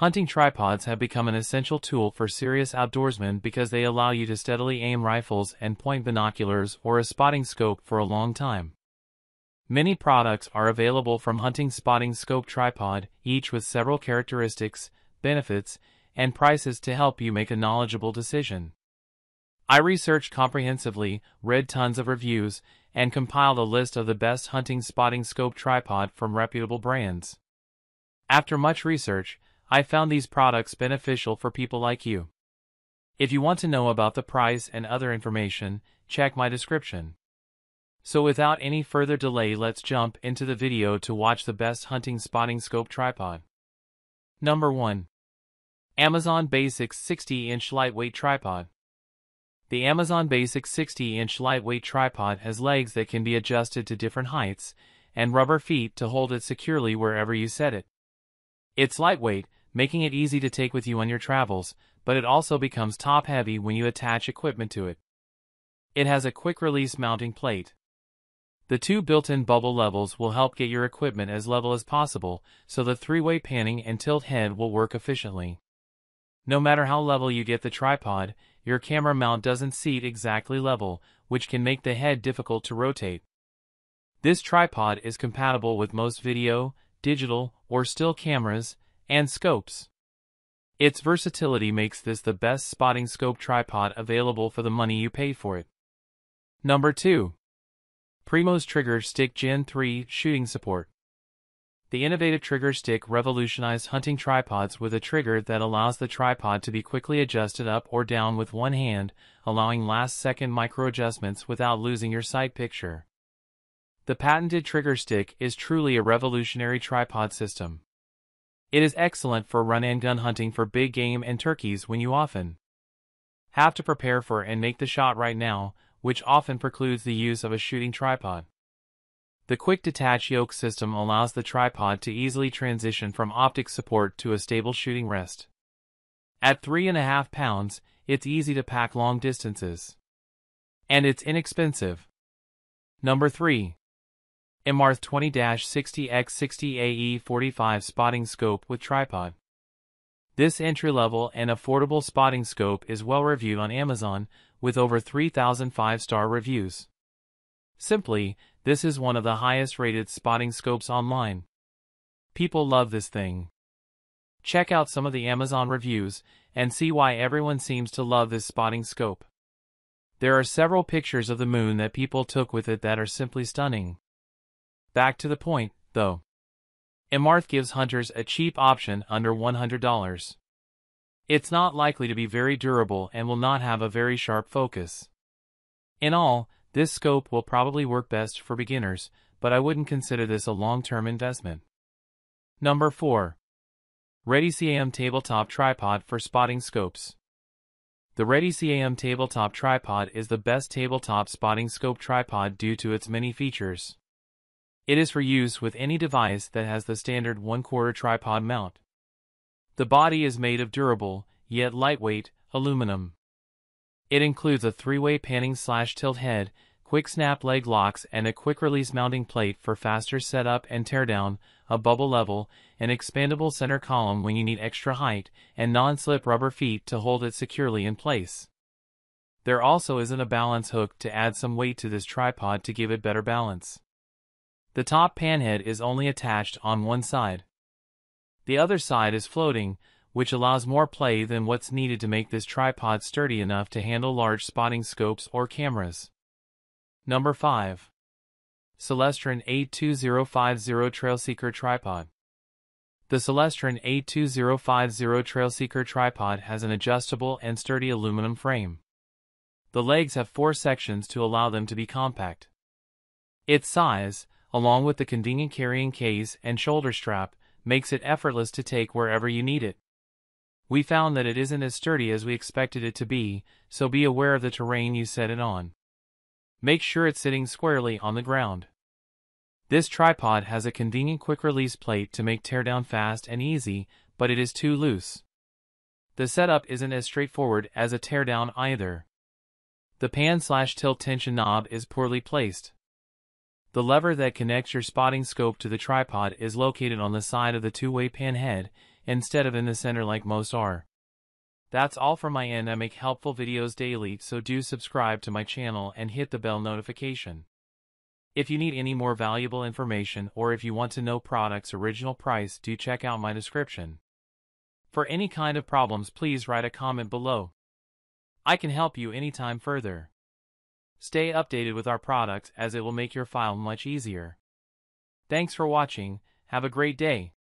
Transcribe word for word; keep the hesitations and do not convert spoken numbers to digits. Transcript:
Hunting tripods have become an essential tool for serious outdoorsmen because they allow you to steadily aim rifles and point binoculars or a spotting scope for a long time. Many products are available from Hunting Spotting Scope Tripod, each with several characteristics, benefits, and prices to help you make a knowledgeable decision. I researched comprehensively, read tons of reviews, and compiled a list of the best hunting spotting scope tripod from reputable brands. After much research, I found these products beneficial for people like you. If you want to know about the price and other information, check my description. So without any further delay, let's jump into the video to watch the best hunting spotting scope tripod. Number one. Amazon Basics sixty inch Lightweight Tripod. The Amazon Basics sixty inch Lightweight Tripod has legs that can be adjusted to different heights, and rubber feet to hold it securely wherever you set it. It's lightweight, making it easy to take with you on your travels, but it also becomes top-heavy when you attach equipment to it. It has a quick-release mounting plate. The two built-in bubble levels will help get your equipment as level as possible, so the three-way panning and tilt head will work efficiently. No matter how level you get the tripod, your camera mount doesn't seat exactly level, which can make the head difficult to rotate. This tripod is compatible with most video, digital, or still cameras, and scopes. Its versatility makes this the best spotting scope tripod available for the money you pay for it. Number two. Primo's Trigger Stick Gen three Shooting Support. The innovative trigger stick revolutionized hunting tripods with a trigger that allows the tripod to be quickly adjusted up or down with one hand, allowing last-second micro-adjustments without losing your sight picture. The patented trigger stick is truly a revolutionary tripod system. It is excellent for run-and-gun hunting for big game and turkeys when you often have to prepare for and make the shot right now, which often precludes the use of a shooting tripod. The quick-detach yoke system allows the tripod to easily transition from optic support to a stable shooting rest. At three and a half pounds, it's easy to pack long distances. And it's inexpensive. Number three. Emarth twenty sixty by sixty A E forty-five Spotting Scope with Tripod. This entry-level and affordable spotting scope is well-reviewed on Amazon, with over three thousand five-star reviews. Simply, this is one of the highest-rated spotting scopes online. People love this thing. Check out some of the Amazon reviews and see why everyone seems to love this spotting scope. There are several pictures of the moon that people took with it that are simply stunning. Back to the point, though. Emarth gives hunters a cheap option under one hundred dollars. It's not likely to be very durable and will not have a very sharp focus. In all, this scope will probably work best for beginners, but I wouldn't consider this a long-term investment. Number four. RetiCAM Tabletop Tripod for Spotting Scopes. The RetiCAM Tabletop Tripod is the best tabletop spotting scope tripod due to its many features. It is for use with any device that has the standard one quarter tripod mount. The body is made of durable, yet lightweight, aluminum. It includes a three-way panning-slash-tilt head, quick snap leg locks, and a quick-release mounting plate for faster setup and teardown, a bubble level, an expandable center column when you need extra height, and non-slip rubber feet to hold it securely in place. There also isn't a balance hook to add some weight to this tripod to give it better balance. The top panhead is only attached on one side. The other side is floating, which allows more play than what's needed to make this tripod sturdy enough to handle large spotting scopes or cameras. Number five. Celestron A two zero five zero TrailSeeker Tripod. The Celestron A two zero five zero TrailSeeker Tripod has an adjustable and sturdy aluminum frame. The legs have four sections to allow them to be compact. Its size, along with the convenient carrying case and shoulder strap, makes it effortless to take wherever you need it. We found that it isn't as sturdy as we expected it to be, so be aware of the terrain you set it on. Make sure it's sitting squarely on the ground. This tripod has a convenient quick-release plate to make teardown fast and easy, but it is too loose. The setup isn't as straightforward as a teardown either. The pan-slash-tilt tension knob is poorly placed. The lever that connects your spotting scope to the tripod is located on the side of the two-way pan head, instead of in the center like most are. That's all for my end. I make helpful videos daily, so do subscribe to my channel and hit the bell notification. If you need any more valuable information or if you want to know products' original price, do check out my description. For any kind of problems, please write a comment below. I can help you anytime further. Stay updated with our products as it will make your file much easier. Thanks for watching. Have a great day.